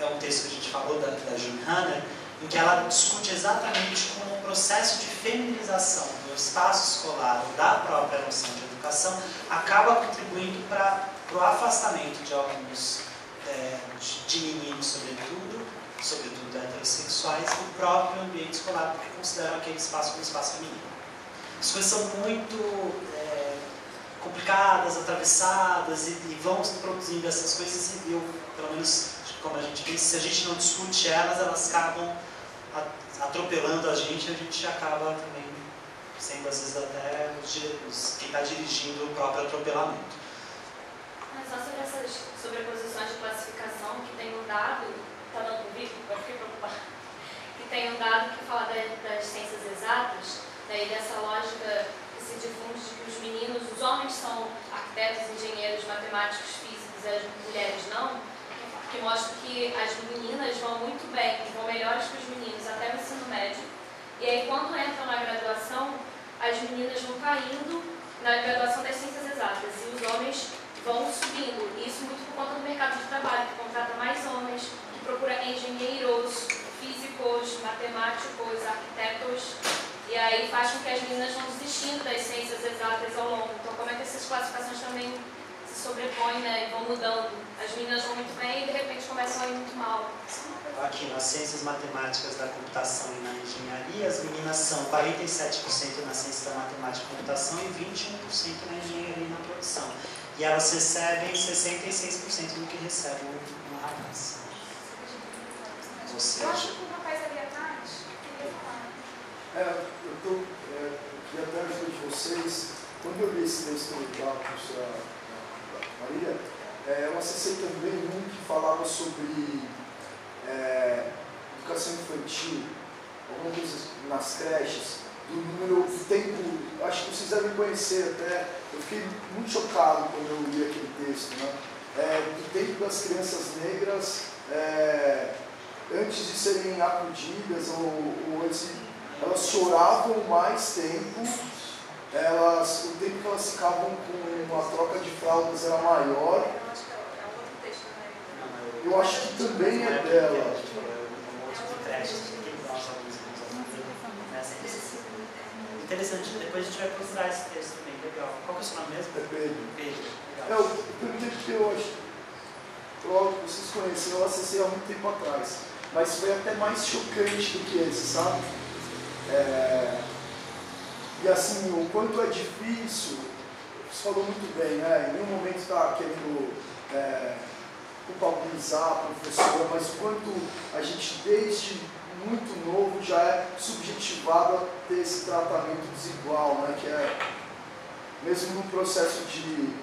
é um texto que a gente falou da, da June Hanner, em que ela discute exatamente como o processo de feminização do espaço escolar da própria noção de educação acaba contribuindo para o afastamento de alunos, é, de, de meninos sobretudo, sobretudo heterossexuais, do próprio ambiente escolar, porque consideram aquele espaço como espaço feminino. As coisas são muito é, complicadas, atravessadas, e, e vão produzindo essas coisas, e eu, pelo menos, como a gente disse, se a gente não discute elas, elas acabam atropelando a gente, a gente acaba também sendo, às vezes, até os, quem está dirigindo o próprio atropelamento. Mas só sobre essas sobreposições de classificação que tem mudado, está dando um bico, vai ficar preocupado, que tem um dado que fala das ciências exatas, daí dessa lógica que se difunde de que os meninos, os homens são arquitetos, engenheiros, matemáticos, físicos, e as mulheres não, que mostra que as meninas vão muito bem, vão melhores que os meninos, até no ensino médio, e aí quando entram na graduação, as meninas vão caindo na graduação das ciências exatas, e os homens vão subindo, e isso muito por conta do mercado de trabalho, que contrata mais homens, procura engenheiros, físicos, matemáticos, arquitetos, e aí faz com que as meninas vão desistindo das ciências exatas ao longo. Então, como é que essas classificações também se sobrepõem, né, e vão mudando? As meninas vão muito bem e, de repente, começam a ir muito mal. Aqui, nas ciências matemáticas da computação e na engenharia, as meninas são quarenta e sete por cento na ciência da matemática e computação e vinte e um por cento na engenharia e na produção. E elas recebem sessenta e seis por cento do que recebem no rapaz. Ou seja... Eu acho que o rapaz ali atrás queria falar. É, eu estou aqui atrás de vocês. Quando eu li esse texto da professora Maria, é, eu acessei também um que falava sobre é, educação infantil, algumas coisas nas creches, do número do tempo. Acho que vocês devem conhecer até. Eu fiquei muito chocado quando eu li aquele texto, né? É, do tempo das crianças negras, é, antes de serem acudidas ou, ou antes de, elas choravam mais tempo, elas, o tempo que elas ficavam com uma troca de fraldas era maior. Eu acho que também é dela. Interessante, depois a gente vai procurar esse texto também, legal. Qual que é o seu nome mesmo? É Pedro. Pedro. Legal. É, o texto que eu acho, vocês conhecem, eu acessei há muito tempo atrás, mas foi até mais chocante do que esse, sabe? É, e assim, o quanto é difícil, você falou muito bem, né? Em nenhum momento está querendo é, culpabilizar a professora, mas o quanto a gente desde muito novo já é subjetivado a ter esse tratamento desigual, né? Que é, mesmo no processo de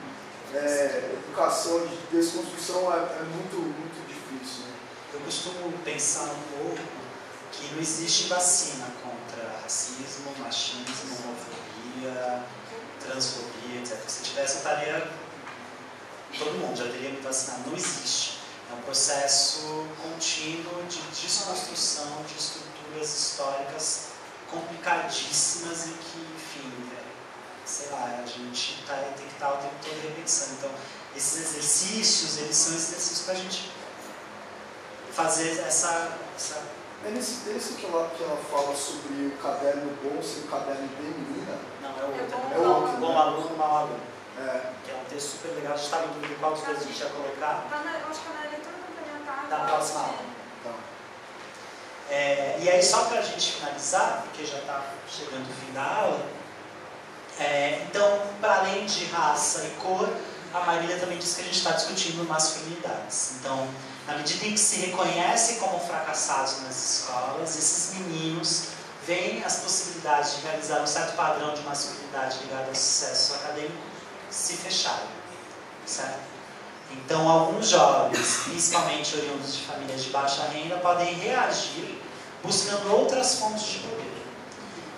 é, educação, de desconstrução, é, é muito, muito difícil. Né? Eu costumo pensar um pouco que não existe vacina contra racismo, machismo, homofobia, transfobia, etcétera. Se tivesse, eu estaria... todo mundo já teria me vacinado. Não existe. É um processo contínuo de desconstrução de estruturas históricas complicadíssimas e que, enfim, é, sei lá, a gente tá, tem que estar o tempo todo repensando. Então, esses exercícios, eles são exercícios para a gente fazer essa... essa É nesse texto que ela, que ela fala sobre o caderno bom ser o caderno de menina. Não, é outro. É outro. Bom aluno, mau aluno. É. Que é um texto super legal. A gente está vendo qual dos textos a gente ia colocar. Eu acho que na leitura complementar. Da próxima aula. Então. É, e aí, só para a gente finalizar, porque já está chegando o fim da aula. É, então, para além de raça e cor, a Marília também disse que a gente está discutindo masculinidades. Então, na medida em que se reconhecem como fracassados nas escolas, esses meninos veem as possibilidades de realizar um certo padrão de masculinidade ligado ao sucesso acadêmico se fecharem, certo? Então, alguns jovens, principalmente oriundos de famílias de baixa renda, podem reagir buscando outras fontes de poder,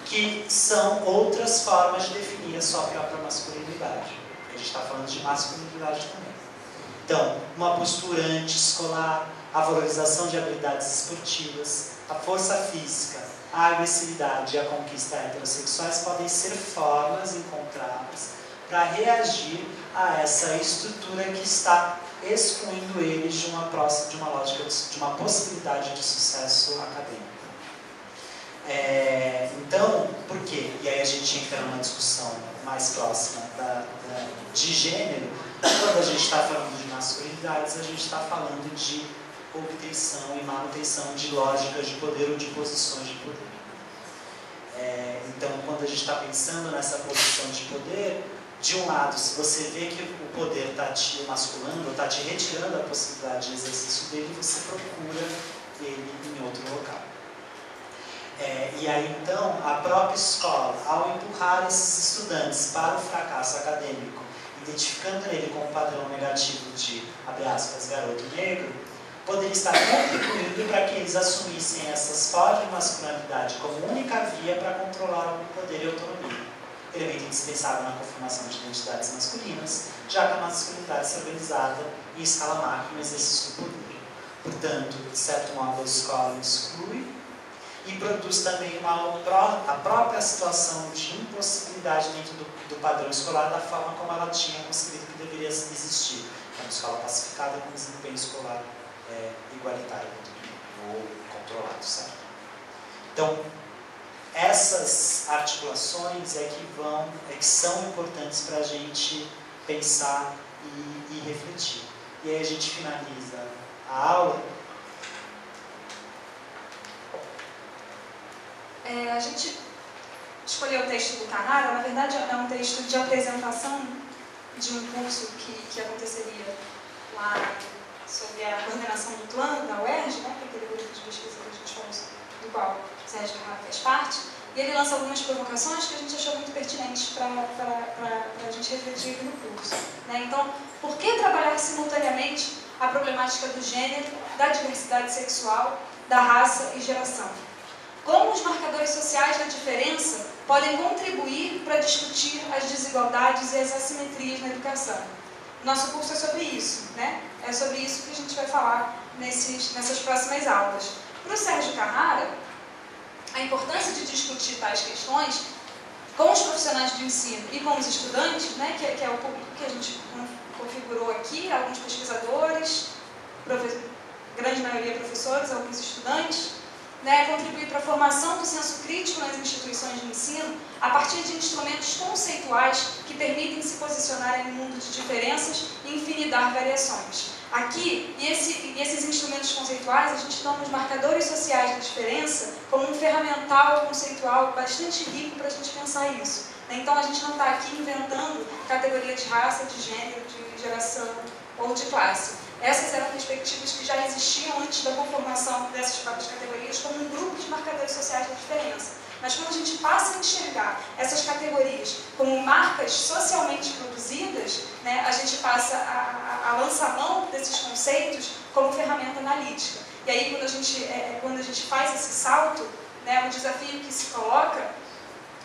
que são outras formas de definir a sua própria masculinidade. A gente está falando de masculinidade também. Então, uma postura anti-escolar, a valorização de habilidades esportivas, a força física, a agressividade e a conquista heterossexuais podem ser formas encontradas para reagir a essa estrutura que está excluindo eles de uma, próxima, de uma lógica, de uma possibilidade de sucesso acadêmico. É, então, por quê? E aí a gente entra numa discussão mais próxima da, da, de gênero. Quando a gente está falando de masculinidades, a gente está falando de obtenção e manutenção de lógicas de poder ou de posições de poder. É, então, quando a gente está pensando nessa posição de poder, de um lado, se você vê que o poder está te masculando, ou está te retirando a possibilidade de exercício dele, você procura ele em outro local. É, e aí, então, a própria escola, ao empurrar esses estudantes para o fracasso acadêmico, identificando ele como um padrão negativo de, abre aspas, garoto negro, poderia estar contribuindo para que eles assumissem essas formas de masculinidade como única via para controlar algum poder e autonomia. Elemento indispensável na confirmação de identidades masculinas, já que a masculinidade se organizada em escala macro no exercício do poder. Portanto, de certo modo, a escola exclui e produz também uma, a própria situação de impossibilidade dentro do do padrão escolar da forma como ela tinha conseguido que deveria existir. É uma escola pacificada com desempenho escolar é, igualitário ou controlado, certo? Então, essas articulações é que vão, é que são importantes para a gente pensar e, e refletir. E aí a gente finaliza a aula. É, a gente escolheu o texto do Canara, na verdade é um texto de apresentação de um curso que, que aconteceria lá sobre a coordenação do plano da U E R J, né, aquele grupo de pesquisa que a gente falou, do qual o Sérgio Carrara fez parte, e ele lança algumas provocações que a gente achou muito pertinentes para a gente refletir no curso. Né? Então, por que trabalhar simultaneamente a problemática do gênero, da diversidade sexual, da raça e geração? Como os marcadores sociais da diferença podem contribuir para discutir as desigualdades e as assimetrias na educação? Nosso curso é sobre isso, né? É sobre isso que a gente vai falar nesses, nessas próximas aulas. Para o Sérgio Carrara, a importância de discutir tais questões com os profissionais do ensino e com os estudantes, né, que, que é o público que a gente configurou aqui, alguns pesquisadores, grande maioria professores, alguns estudantes, né, contribuir para a formação do senso crítico nas instituições de ensino a partir de instrumentos conceituais que permitem se posicionar em um mundo de diferenças e infinitar variações. Aqui, e esse, esses instrumentos conceituais, a gente toma os marcadores sociais da diferença como um ferramental conceitual bastante rico para a gente pensar isso. Então, a gente não está aqui inventando categoria de raça, de gênero, de geração ou de classe. Essas eram perspectivas que já existiam antes da conformação dessas próprias categorias como um grupo de marcadores sociais da diferença. Mas quando a gente passa a enxergar essas categorias como marcas socialmente produzidas, né, a gente passa a, a, a lançar mão desses conceitos como ferramenta analítica. E aí, quando a gente, é, quando a gente faz esse salto, né, um desafio que se coloca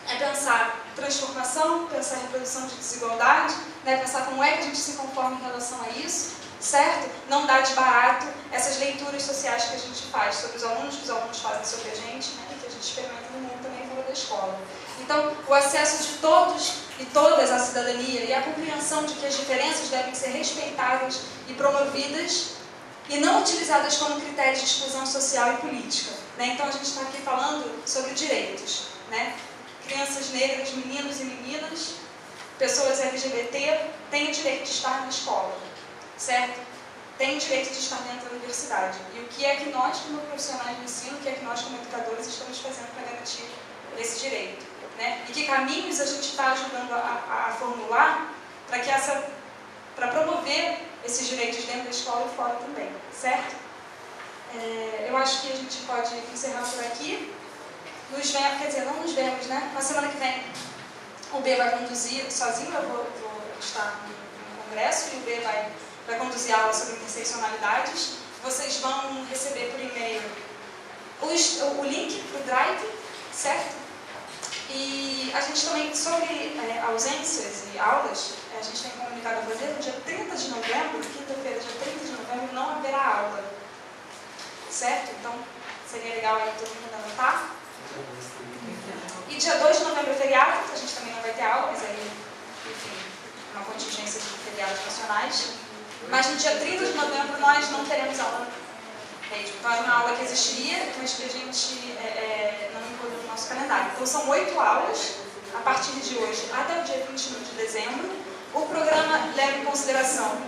é pensar transformação, pensar reprodução de desigualdade, né, pensar como é que a gente se conforma em relação a isso, certo? Não dá de barato essas leituras sociais que a gente faz sobre os alunos, que os alunos fazem sobre a gente, né, que a gente experimenta no mundo também fora da escola. Então, o acesso de todos e todas à cidadania e a compreensão de que as diferenças devem ser respeitadas e promovidas e não utilizadas como critérios de exclusão social e política. Né? Então, a gente está aqui falando sobre direitos. Né? Crianças negras, meninos e meninas, pessoas L G B T têm o direito de estar na escola. Certo? Tem o direito de estar dentro da universidade. E o que é que nós, como profissionais do ensino, o que é que nós, como educadores, estamos fazendo para garantir esse direito? Né? E que caminhos a gente está ajudando a, a formular para que essa, para promover esses direitos dentro da escola e fora também, certo? É, eu acho que a gente pode encerrar por aqui. Nos vemos, quer dizer, não nos vemos, né? Na semana que vem o B vai conduzir sozinho, eu vou, vou estar no congresso e o B vai... vai conduzir aula sobre interseccionalidades. Vocês vão receber por e-mail os, o link para o Drive, certo? E a gente também, sobre é, ausências e aulas, a gente tem comunicado a vocês no dia trinta de novembro, quinta-feira, dia trinta de novembro, não haverá aula, certo? Então, seria legal aí todo mundo anotar. E dia dois de novembro é feriado, a gente também não vai ter aula, mas aí, enfim, uma contingência de feriados nacionais. Mas no dia trinta de novembro nós não teremos aula mesmo. Então é uma aula que existiria, mas que a gente é, é, não incluiu no nosso calendário. Então são oito aulas, a partir de hoje até o dia vinte e um de dezembro. O programa leva em consideração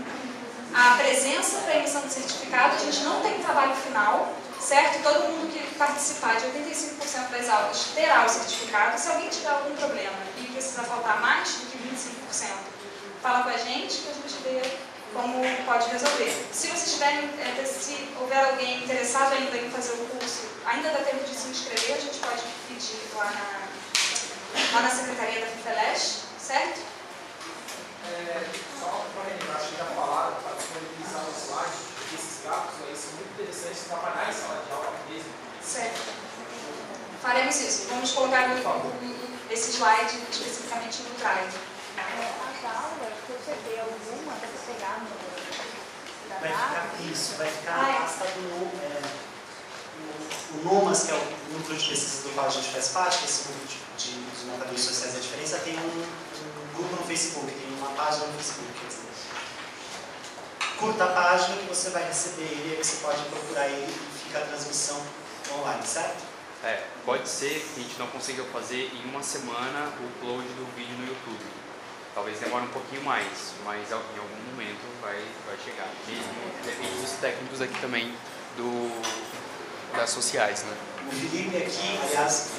a presença para emissão de certificado. A gente não tem trabalho final, certo? Todo mundo que participar de oitenta e cinco por cento das aulas terá o certificado. Se alguém tiver algum problema e precisar faltar mais do que vinte e cinco por cento, fala com a gente que a gente vê como pode resolver. Se vocês tiverem, se houver alguém interessado ainda em fazer o curso, ainda dá tempo de se inscrever, a gente pode pedir lá na, lá na Secretaria da F F L C H, certo? É, só para lembrar, acho que já falaram, para disponibilizar os slides, esses gráficos aí são muito interessantes trabalhar em sala de aula mesmo. Certo. Faremos isso. Vamos colocar no, esse slide especificamente no Drive. As aulas, se você vê alguma, até você pegar no... Vai ficar, isso, vai ficar arrastado no, é, no... O NOMAS, que é o núcleo de pesquisa do qual a gente faz parte, que é esse grupo de, de, dos marcadores sociais da diferença, tem um, um grupo no Facebook, tem uma página no Facebook. Curta a página que você vai receber ele, aí você pode procurar ele e fica a transmissão online, certo? É, pode ser que a gente não consiga fazer em uma semana o upload do vídeo no YouTube. Talvez demore um pouquinho mais, mas em algum momento vai, vai chegar. E depende dos técnicos aqui também, do, das sociais, né? O Felipe aqui, aliás,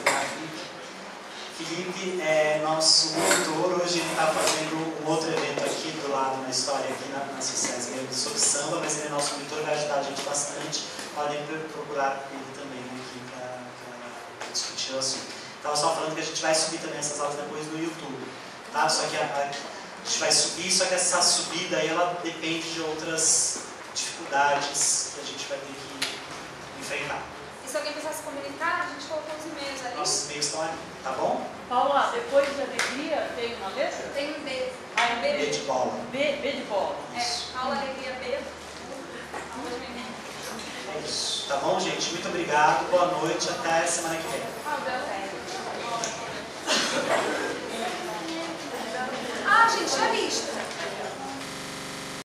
Felipe é nosso mentor. Hoje ele está fazendo um outro evento aqui do lado, na história, aqui na, nas sociais, mesmo, sobre samba, mas ele é nosso mentor, vai ajudar a gente bastante. Podem procurar ele também aqui para discutir o assunto. Estava só falando que a gente vai subir também essas aulas depois no YouTube, tá? Só que a, a gente vai subir, só que essa subida aí, ela depende de outras dificuldades que a gente vai ter que enfrentar. Se alguém precisar se comunicar, a gente colocou os e-mails ali. Nossos e-mails estão ali, tá bom? Paula, depois de alegria, tem uma letra? Tem um B. Ah, é um B, B de bola. B, B de bola. Isso. É, Paula Alegria B. É isso. Tá bom, gente? Muito obrigado, boa noite, até semana que vem. Ah, gente, já visto.